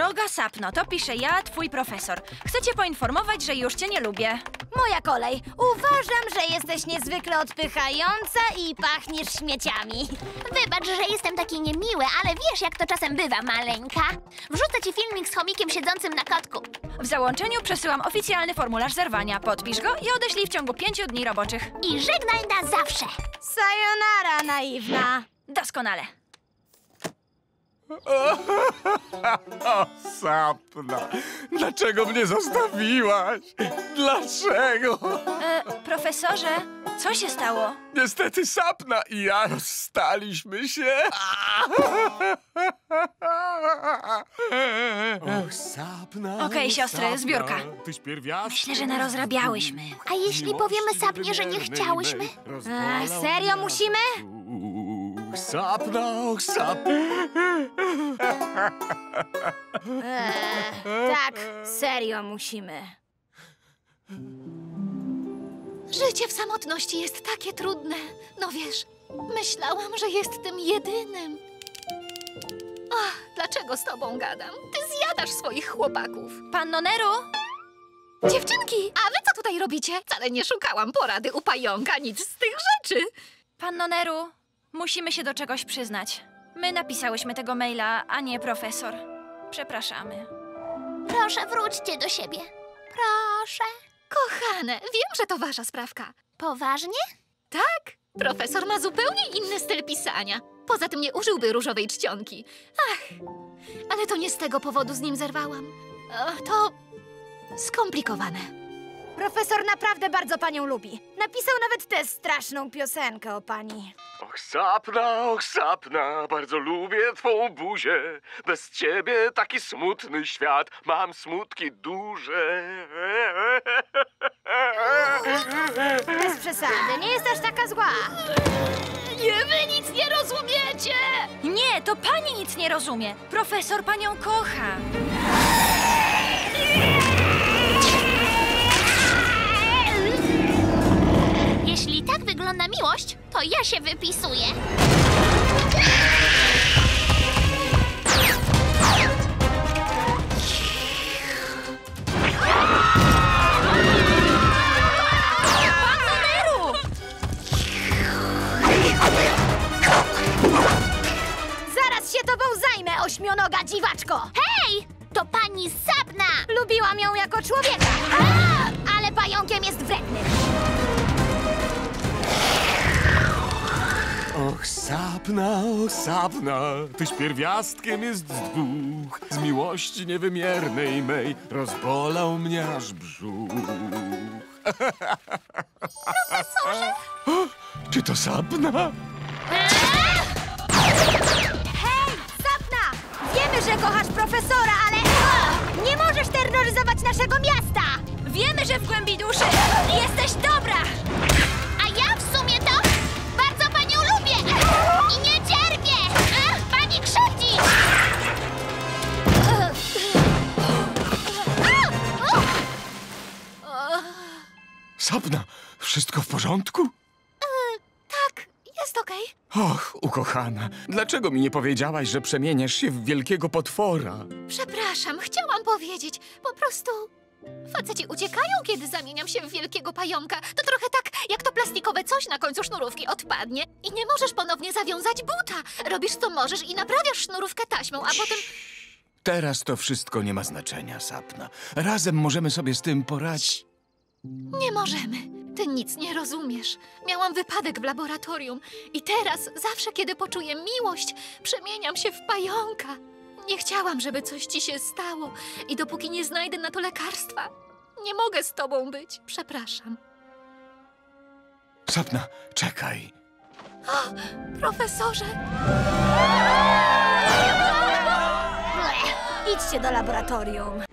Droga Sapno, to piszę ja, twój profesor. Chcę cię poinformować, że już cię nie lubię. Moja kolej. Uważam, że jesteś niezwykle odpychająca i pachniesz śmieciami. Wybacz, że jestem taki niemiły, ale wiesz, jak to czasem bywa, maleńka. Wrzucę ci filmik z chomikiem siedzącym na kotku. W załączeniu przesyłam oficjalny formularz zerwania. Podpisz go i odeślij w ciągu 5 dni roboczych. I żegnaj na zawsze. Sayonara, naiwna. Doskonale. O, Sapna, dlaczego mnie zostawiłaś? Dlaczego? Profesorze, co się stało? Niestety Sapna i ja rozstaliśmy się. Och, Sapna. Okej, siostry, zbiórka. Myślę, że narozrabiałyśmy. A jeśli powiemy Sapnie, że nie chciałyśmy? Serio musimy? Sapna, och, Sapna. Tak, serio musimy. Życie w samotności jest takie trudne. No wiesz, myślałam, że jest tym jedynym. Ach, dlaczego z tobą gadam? Ty zjadasz swoich chłopaków. Panno Neru? Dziewczynki, a wy co tutaj robicie? Wcale nie szukałam porady u pająka, nic z tych rzeczy. Panno Neru, musimy się do czegoś przyznać. My napisałyśmy tego maila, a nie profesor. Przepraszamy. Proszę, wróćcie do siebie. Proszę. Kochane, wiem, że to wasza sprawka. Poważnie? Tak. Profesor ma zupełnie inny styl pisania. Poza tym nie użyłby różowej czcionki. Ach, ale to nie z tego powodu z nim zerwałam. To skomplikowane. Profesor naprawdę bardzo panią lubi. Napisał nawet tę straszną piosenkę o pani. Och, Sapna, bardzo lubię twą buzię. Bez ciebie taki smutny świat. Mam smutki duże. Bez przesady, nie jest aż taka zła. Nie, wy nic nie rozumiecie! Nie, to pani nic nie rozumie. Profesor panią kocha. Jeśli tak wygląda miłość, to ja się wypisuję. Panneru! Zaraz się tobą zajmę, ośmionoga dziwaczko! Hej! To pani Sapna! Lubiłam ją jako człowieka, ale pająkiem jest wredny. Och, Sapna, tyś pierwiastkiem jest z dwóch. Z miłości niewymiernej mej rozbolał mnie aż brzuch. Profesorze! Czy to Sapna? Hej, Sapna! Wiemy, że kochasz profesora, ale nie możesz terroryzować naszego miasta! Wiemy, że w głębi duszy jesteś dobra! A ja w sumie to... I nie cierpię! Pani krzywdzi! Sapna, wszystko w porządku? Tak, jest okej. Och, ukochana, dlaczego mi nie powiedziałaś, że przemieniasz się w wielkiego potwora? Przepraszam, chciałam powiedzieć, po prostu... Faceci uciekają, kiedy zamieniam się w wielkiego pająka. To trochę tak, jak to plastikowe coś na końcu sznurówki odpadnie. I nie możesz ponownie zawiązać buta. Robisz co możesz i naprawiasz sznurówkę taśmą, a potem... Teraz to wszystko nie ma znaczenia, Sapna. Razem możemy sobie z tym poradzić. Nie możemy. Ty nic nie rozumiesz. Miałam wypadek w laboratorium. I teraz, zawsze kiedy poczuję miłość, przemieniam się w pająka. Nie chciałam, żeby coś ci się stało i dopóki nie znajdę na to lekarstwa, nie mogę z tobą być. Przepraszam. Sapna, czekaj. O, profesorze! Idźcie do laboratorium.